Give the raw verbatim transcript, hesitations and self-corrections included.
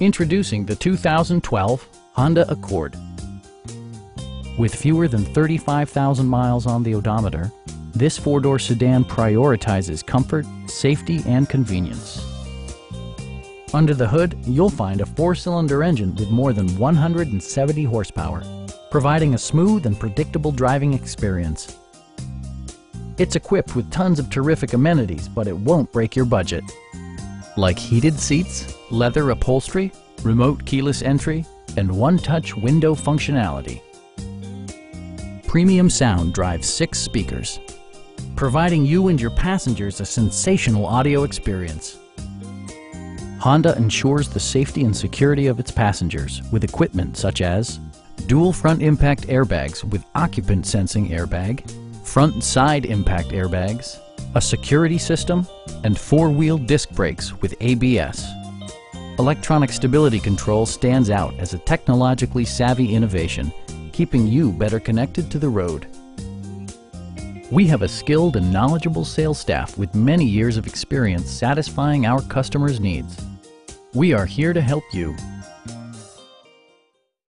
Introducing the two thousand twelve Honda Accord. With fewer than thirty-five thousand miles on the odometer, this four-door sedan prioritizes comfort, safety, and convenience. Under the hood, you'll find a four-cylinder engine with more than one hundred seventy horsepower, providing a smooth and predictable driving experience. It's equipped with tons of terrific amenities, but it won't break your budget. Like heated seats, leather upholstery, remote keyless entry, and one-touch window functionality. Premium sound drives six speakers, providing you and your passengers a sensational audio experience. Honda ensures the safety and security of its passengers with equipment such as dual front impact airbags with occupant sensing airbag, front and side impact airbags, a security system, and four-wheel disc brakes with A B S. Electronic stability control stands out as a technologically savvy innovation, keeping you better connected to the road. We have a skilled and knowledgeable sales staff with many years of experience satisfying our customers' needs. We are here to help you.